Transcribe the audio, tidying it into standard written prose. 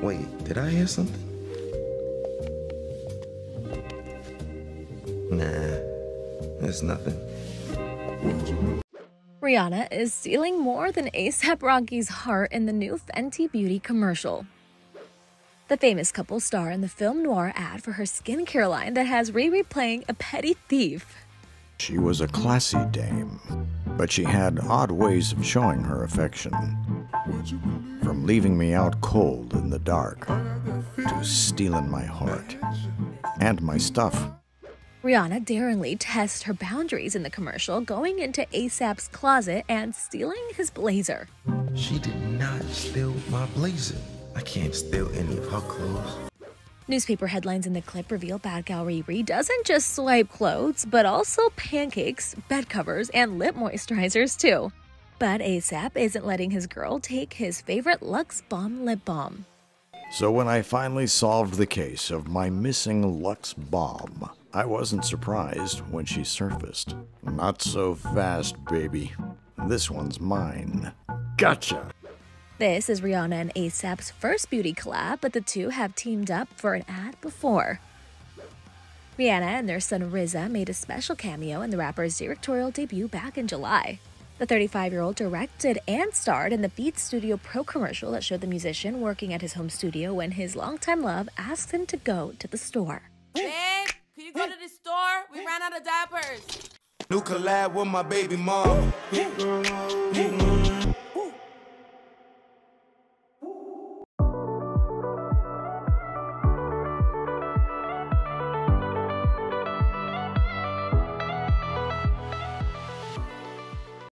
Wait, did I hear something? Nah, there's nothing. Rihanna is stealing more than A$AP Rocky's heart in the new Fenty Beauty commercial. The famous couple star in the film noir ad for her skincare line that has Riri playing a petty thief. She was a classy dame, but she had odd ways of showing her affection. From leaving me out cold in the dark, to stealing my heart and my stuff. Rihanna daringly tests her boundaries in the commercial, going into A$AP's closet and stealing his blazer. She did not steal my blazer. I can't steal any of her clothes. Newspaper headlines in the clip reveal bad gal Riri doesn't just swipe clothes, but also pancakes, bed covers, and lip moisturizers too. But A$AP isn't letting his girl take his favorite Luxe Balm lip balm. So when I finally solved the case of my missing Luxe Balm, I wasn't surprised when she surfaced. Not so fast, baby. This one's mine. Gotcha! This is Rihanna and A$AP's first beauty collab, but the two have teamed up for an ad before. Rihanna and their son RZA made a special cameo in the rapper's directorial debut back in July. The 35-year-old directed and starred in the Beats Studio Pro commercial that showed the musician working at his home studio when his longtime love asked him to go to the store. Babe, can you go to the store? We ran out of diapers. New collab with my baby mom.